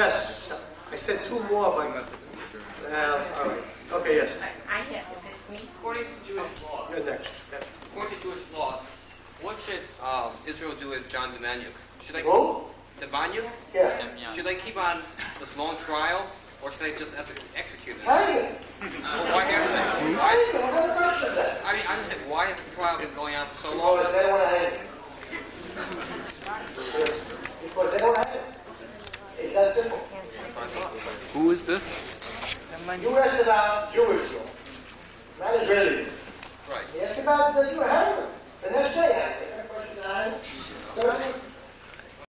Yes, I said two more, but all right. Okay, yes. I have me. According to Jewish law. You're next. According to Jewish law, what should Israel do with John Demjanjuk? Should I? Who? Demjanjuk? Yeah. Demjanjuk. Should I keep on this long trial, or should I just execute him? Hey. Well, why haven't they? Why? I mean, I just said, why has the trial been going on for so long? Because they want to hang him. Because they don't have it. It's that simple. Who is this? U.S. about Jewish law, not Israeli. Right. Yes, about the Jewish. The next day, I have it.